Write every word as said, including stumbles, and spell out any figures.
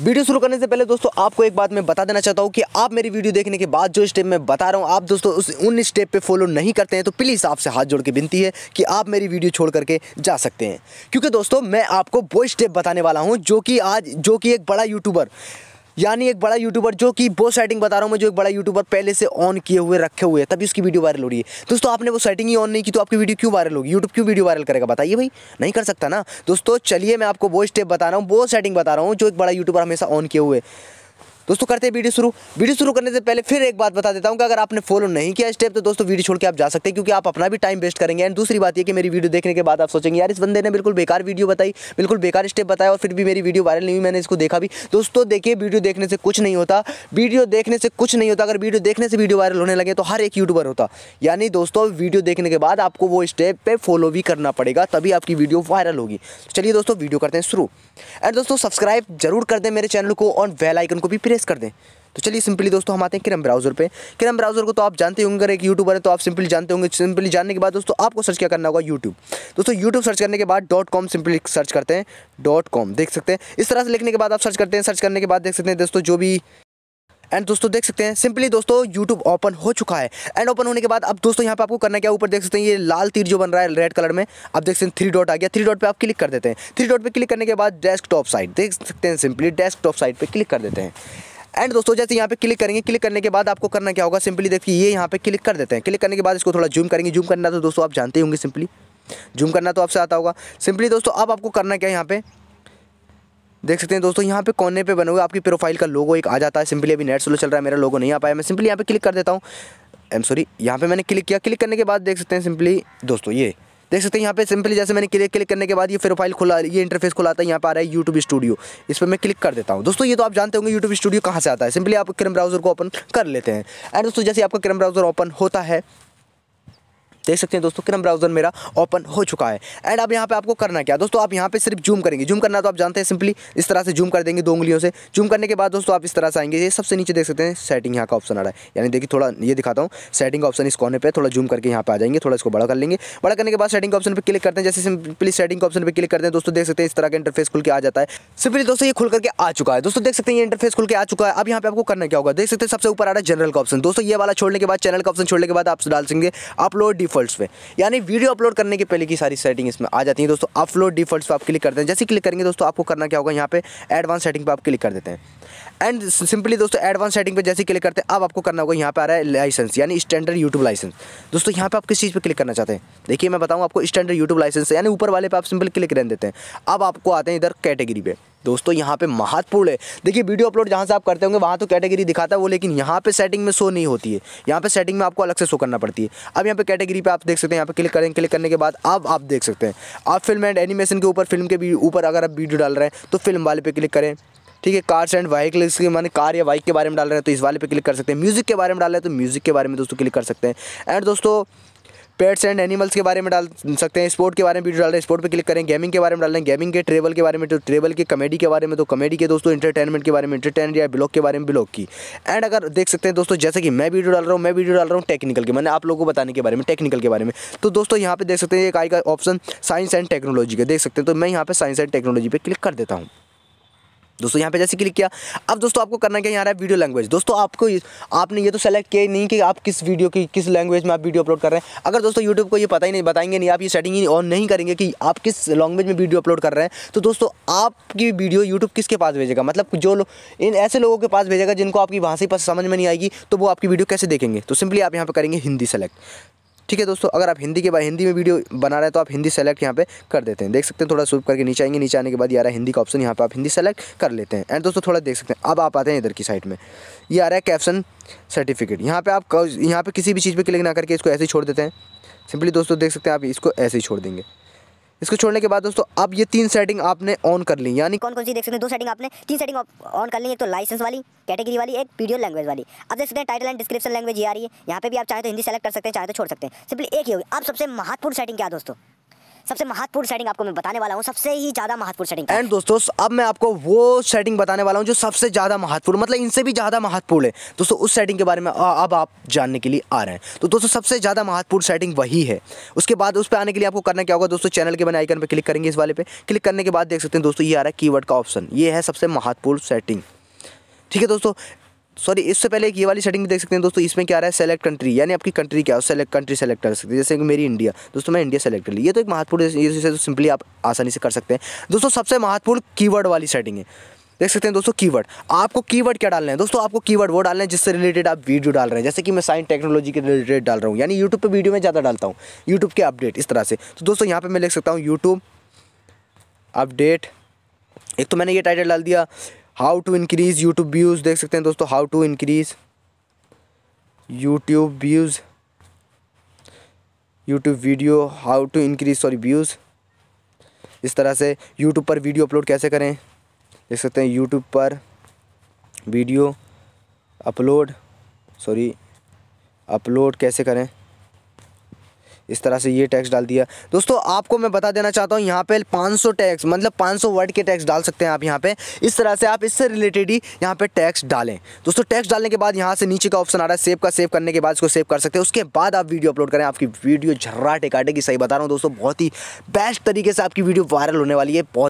Video शुरू करने से पहले दोस्तों आपको एक बात मैं बता देना चाहता हूँ कि आप मेरी वीडियो देखने के बाद जो स्टेप मैं बता रहा हूँ आप दोस्तों उस उन स्टेप पे फॉलो नहीं करते हैं तो प्लीज़ आपसे हाथ जोड़ के विनती है कि आप मेरी वीडियो छोड़ करके जा सकते हैं, क्योंकि दोस्तों मैं आपको वो स्टेप बताने वाला हूँ जो कि आज जो कि एक बड़ा यूट्यूबर यानी एक बड़ा यूट्यूबर जो कि वो सेटिंग बता रहा हूँ मैं जो एक बड़ा यूट्यूबर पहले से ऑन किए हुए रखे हुए तभी उसकी वीडियो वायरल हो रही है। दोस्तों आपने वो सेटिंग ही ऑन नहीं की तो आपकी वीडियो क्यों वायरल होगी, यूट्यूब क्यों वीडियो वायरल करेगा, बताइए भाई, नहीं कर सकता ना। दोस्तों चलिए मैं आपको वो स्टेप बता रहा हूँ, वो सेटिंग बता रहा हूँ जो एक बड़ा यूट्यूबर हमेशा ऑन किए हुए। दोस्तों करते हैं वीडियो शुरू। वीडियो शुरू करने से पहले फिर एक बात बता देता हूँ कि अगर आपने फॉलो नहीं किया स्टेप तो दोस्तों वीडियो छोड़ के आप जा सकते हैं, क्योंकि आप अपना भी टाइम वेस्ट करेंगे। एंड दूसरी बात ये कि मेरी वीडियो देखने के बाद आप सोचेंगे यार इस बंदे ने बिल्कुल बेकार वीडियो बताई, बिल्कुल बेकार स्टेप बताया और फिर भी मेरी वीडियो वायरल नहीं हुई, मैंने इसको देखा भी। दोस्तों देखिए वीडियो देखने से कुछ नहीं होता, वीडियो देखने से कुछ नहीं होता। अगर वीडियो देखने से वीडियो वायरल होने लगे तो हर एक यूट्यूबर होता। यानी दोस्तों वीडियो देखने के बाद आपको वो स्टेप पर फॉलो भी करना पड़ेगा तभी आपकी वीडियो वायरल होगी। चलिए दोस्तों वीडियो करते हैं शुरू। एंड दोस्तों सब्सक्राइब जरूर कर दें मेरे चैनल को और बेल आइकन को भी कर दें। तो चलिए सिंपली दोस्तों हम आते हैं क्रम ब्राउजर पे। क्रम ब्राउजर को तो आप जानते होंगे, अगर एक यूट्यूबर है तो आप सिंपली जानते होंगे। सिंपली जानने के बाद दोस्तों आपको सर्च क्या करना होगा, यूट्यूब। दोस्तों यूट्यूब सर्च करने के बाद डॉट कॉम सिंपली सर्च करते हैं, डॉट कॉम देख सकते हैं। इस तरह से लिखने के बाद आप सर्च करते हैं, सर्च करने के बाद देख सकते हैं दोस्तों जो भी। एंड दोस्तों देख सकते हैं सिंपली दोस्तों यूट्यूब ओपन हो चुका है। एंड ओपन होने के बाद अब दोस्तों यहाँ पे आपको करना क्या, ऊपर देख सकते हैं ये लाल तीर जो बन रहा है रेड कलर में, आप देख सकते हैं थ्री डॉट आ गया। थ्री डॉट पे आप क्लिक कर देते हैं। थ्री डॉट पे क्लिक करने के बाद डेस्कटॉप साइट देख सकते हैं, सिंपली डेस्कटॉप साइट पे क्लिक कर देते हैं। एंड दोस्तों जैसे यहाँ पे क्लिक करेंगे, क्लिक करने के बाद आपको करना क्या होगा, सिंपली देखिए ये यहाँ पे क्लिक कर देते हैं। क्लिक करने के बाद इसको थोड़ा जूम करेंगे। जूम करना तो दोस्तों आप जानते होंगे, सिंपली जूम करना तो आपसे आता होगा। सिंपली दोस्तों अब आपको करना क्या है, यहाँ पे देख सकते हैं दोस्तों यहाँ पे कोने पे बने हुए आपकी प्रोफाइल का लोगो एक आ जाता है। सिंपली अभी नेट स्लो चल रहा है, मेरा लोगो नहीं आ पाया, मैं सिंपली यहाँ पे क्लिक कर देता हूँ। आई एम सॉरी, यहाँ पे मैंने क्लिक किया। क्लिक करने के बाद देख सकते हैं सिंपली दोस्तों ये देख सकते हैं यहाँ पे सिंपली जैसे मैंने क्लिक क्लिक करने के बाद ये प्रोफाइल खुला, ये इंटरफेस खुला आता है। यहाँ पर आ रहा है यूट्यूब स्टूडियो, इस पर मैं क्लिक कर देता हूँ। दोस्तों ये तो आप जानते होंगे यूट्यूब स्टूडियो कहाँ से आता है, सिंपली आप क्रम ब्राउजर को ओपन कर लेते हैं। एंड दोस्तों जैसे आपका क्रम ब्राउजर ओपन होता है देख सकते हैं दोस्तों क्रम ब्राउजर मेरा ओपन हो चुका है। एंड अब यहाँ पे आपको करना क्या, दोस्तों आप यहाँ पे सिर्फ जूम करेंगे। जूम करना तो आप जानते हैं, सिंपली इस तरह से जूम कर देंगे दो उंगलियों से। जूम करने के बाद दोस्तों आप इस तरह से आएंगे, ये सबसे नीचे देख सकते हैं सेटिंग यहाँ का ऑप्शन आ रहा है। यानी देखिए थोड़ा ये दिखाता हूँ, सेटिंग ऑप्शन इस कोने पर थोड़ा जूम करके यहाँ पे आ जाएंगे, थोड़ा इसको बड़ा कर लेंगे। बड़ा करने के बाद सेटिंग ऑप्शन पर क्लिक करते हैं। जैसे सिंपली सेटिंग ऑप्शन पर क्लिक करते हैं दोस्तों देख सकते हैं इस तरह का इंटरफेस खुल के आ जाता है। सिंपली दोस्तों ये खुल करके आ चुका है। दोस्तों देख सकते हैं ये इंटरफेस खुल के आ चुका है। अब यहाँ पे आपको करना क्या होगा, देख सकते हैं सबसे ऊपर आ रहा है जनरल का ऑप्शन। दोस्तों ये वाला छोड़ने के बाद, चैनल का ऑप्शन छोड़ने के बाद आप डाल देंगे अपलोड डिफॉल्ट्स पे। यानी वीडियो अपलोड करने के पहले की सारी सेटिंग इसमें आ जाती है। दोस्तों अपलोड डिफॉल्ट्स पे आप क्लिक करते हैं। जैसे क्लिक करेंगे दोस्तों आपको करना क्या होगा, यहाँ पे एडवांस सेटिंग पे आप क्लिक कर देते हैं। एंड सिंपली दोस्तों एडवांस सेटिंग पे जैसे क्लिक करते हैं अब आपको करना होगा, यहाँ पे आ रहा है लाइसेंस यानी स्टैंडर्ड यूट्यूब लाइसेंस। दोस्तों यहाँ पे आप किस चीज़ पे क्लिक करना चाहते हैं, देखिए मैं बताऊँ आपको, स्टैंडर्ड यूट्यूब लाइसेंस यानी ऊपर वाले पे आप सिंपल क्लिक रहने देते हैं। अब आपको आते हैं इधर कैटेगरी पे। दोस्तों यहाँ पे महत्वपूर्ण है, देखिए वीडियो अपलोड जहाँ से आप करते होंगे वहाँ तो कैटेगरी दिखाता है वो, लेकिन यहाँ पे सेटिंग में शो नहीं होती है। यहाँ पे सेटिंग में आपको अलग से शो करना पड़ती है। अब यहाँ पे कैटेगरी पे आप देख सकते हैं, यहाँ पे क्लिक करेंगे। क्लिक करने के बाद अब आप देख सकते हैं आप फिल्म एंड एनिमेशन के ऊपर, फिल्म के ऊपर अगर आप वीडियो डाल रहे हैं तो फिल्म वाले पे क्लिक करें, ठीक है। कार्स एंड व्हीकल्स के माने कार या बाइक के बारे में डाल रहे हैं तो इस वाले पे क्लिक कर सकते हैं। म्यूजिक के बारे में डाल रहे हैं तो म्यूजिक के बारे में दोस्तों क्लिक कर सकते हैं। एंड दोस्तों पेट्स एंड एनिमल्स के बारे में डाल सकते हैं। स्पोर्ट के बारे में वीडियो डाल रहे हैं, स्पोर्ट पे क्लिक करें। गेमिंग के बारे में डाल रहे हैं गेमिंग के। ट्रेवल के बारे में तो ट्रेवल के। कॉमेडी के बारे में तो कॉमेडी के। दोस्तों एंटरटेनमेंट के बारे में एंटरटेनमेंट या ब्लॉग के बारे में ब्लॉग की। एंड अगर देख सकते हैं दोस्तों जैसे कि मैं वीडियो डाल रहा हूँ मैं वीडियो डाल रहा हूँ टेक्निकल के, मैंने आप लोगों को बताने के बारे में टेक्निकल के बारे में। तो दोस्तों यहाँ पर देख सकते हैं एक आई का ऑप्शन साइंस एंड टेक्नोलॉजी का देख सकते हैं, तो मैं यहाँ पर साइंस एंड टेक्नोलॉजी पर क्लिक कर देता हूँ। दोस्तों यहाँ पे जैसे क्लिक किया अब दोस्तों आपको करना क्या, यहाँ रहा है वीडियो लैंग्वेज। दोस्तों आपको आपने ये तो सेलेक्ट किया ही नहीं कि आप किस वीडियो की किस लैंग्वेज में आप वीडियो अपलोड कर रहे हैं। अगर दोस्तों यूट्यूब को ये पता ही नहीं, बताएंगे नहीं, आप ये सेटिंग ही ऑन नहीं करेंगे कि आप किस लैंग्वेज में वीडियो अपलोड कर रहे हैं तो दोस्तों आपकी वीडियो यूट्यूब किसके पास भेजेगा, मतलब जो लो, इन ऐसे लोगों के पास भेजेगा जिनको आपकी भाषा समझ में नहीं आएगी तो वो आपकी वीडियो कैसे देखेंगे। तो सिंपली आप यहाँ पर करेंगे हिंदी सेलेक्ट, ठीक है। दोस्तों अगर आप हिंदी के बाद हिंदी में वीडियो बना रहे हैं तो आप हिंदी सेलेक्ट यहाँ पे कर देते हैं। देख सकते हैं थोड़ा स्वैप करके नीचे आएंगे, नीचे आने के बाद यार हिंदी का ऑप्शन यहाँ पे आप हिंदी सेलेक्ट कर लेते हैं। एंड दोस्तों थोड़ा देख सकते हैं अब आप आते हैं इधर की साइड में, ये आ रहा है कैप्शन सर्टिफिकेट। यहाँ पर आप यहाँ पर किसी भी चीज़ पर क्लिक ना करके इसको ऐसे ही छोड़ देते हैं। सिंपली दोस्तों देख सकते हैं आप इसको ऐसे ही छोड़ देंगे। इसको छोड़ने के बाद दोस्तों अब ये तीन सेटिंग आपने ऑन कर ली, यानी कौन कौन सी देख सकते हैं दो सेटिंग आपने तीन सेटिंग ऑन कर ली, एक तो लाइसेंस वाली, कैटेगरी वाली, एक वीडियो लैंग्वेज वाली। अब देख सकते हैं टाइटल एंड डिस्क्रिप्शन लैंग्वेज आ रही है, यहाँ पे भी आप चाहे तो हिंदी सेलेक्ट कर सकते हैं, चाहे तो छोड़ सकते हैं। सिंपली एक ही होगी। अब सबसे महत्वपूर्ण सेटिंग क्या है दोस्तों, सबसे महत्वपूर्ण सेटिंग आपको मैं बताने वाला हूँ, सबसे ही ज्यादा महत्वपूर्ण सेटिंग। एंड दोस्तों अब मैं आपको वो सेटिंग बताने वाला हूँ जो सबसे ज्यादा महत्वपूर्ण, मतलब इनसे भी ज्यादा महत्वपूर्ण है दोस्तों। उस सेटिंग के बारे में अब आप जानने के लिए आ रहे हैं। तो दोस्तों सबसे ज्यादा महत्वपूर्ण सेटिंग वही है। उसके बाद उस पर आने के लिए आपको करना क्या होगा दोस्तों, चैनल के बने आइकन पर क्लिक करेंगे। इस वाले पे क्लिक करने के बाद देख सकते हैं दोस्तों ये आ रहा है कीवर्ड का ऑप्शन, ये है सबसे महत्वपूर्ण सेटिंग। ठीक है दोस्तों, सॉरी इससे पहले एक ये वाली सेटिंग भी देख सकते हैं दोस्तों। इसमें क्या आ रहा है सेलेक्ट कंट्री, यानी आपकी कंट्री क्या हो, सेलेक्ट कंट्री सेलेक्ट कर सकते हैं। जैसे कि मेरी इंडिया, दोस्तों मैं इंडिया सेलेक्ट कर ली। ये तो एक महत्वपूर्ण, इसे तो सिंपली आप आसानी से कर सकते हैं। दोस्तों सबसे महत्वपूर्ण कीवर्ड वाली सेटिंग है, देख सकते हैं दोस्तों कीवर्ड। आपको कीवर्ड क्या डालना है दोस्तों, आपको कीवर्ड वो डालना है जिससे रिलेटेड आप वीडियो डाल रहे हैं। जैसे कि मैं साइंस टेक्नोलॉजी के रिलेटेड डाल रहा हूँ, यानी यूट्यूब पर वीडियो में ज़्यादा डालता हूँ, यूट्यूब के अपडेट इस तरह से। तो दोस्तों यहाँ पर मैं लिख सकता हूँ यूट्यूब अपडेट। एक तो मैंने ये टाइटल डाल दिया, how to increase YouTube views. देख सकते हैं दोस्तों how to increase YouTube views, YouTube video how to increase sorry views. इस तरह से यूट्यूब पर वीडियो अपलोड कैसे करें, देख सकते हैं यूट्यूब पर वीडियो अपलोड सॉरी अपलोड कैसे करें। इस तरह से ये टैक्स डाल दिया। दोस्तों आपको मैं बता देना चाहता हूँ यहाँ पे पाँच सौ टैक्स, मतलब पाँच सौ वर्ड के टैक्स डाल सकते हैं आप यहाँ पे। इस तरह से आप इससे रिलेटेड ही यहाँ पे टैक्स डालें। दोस्तों टैक्स डालने के बाद यहाँ से नीचे का ऑप्शन आ रहा है सेव का, सेव करने के बाद इसको सेव कर सकते हैं। उसके बाद आप वीडियो अपलोड करें, आपकी वीडियो झर्राटे काटेगी। सही बता रहा हूँ दोस्तों, बहुत ही बेस्ट तरीके से आपकी वीडियो वायरल होने वाली है। बहुत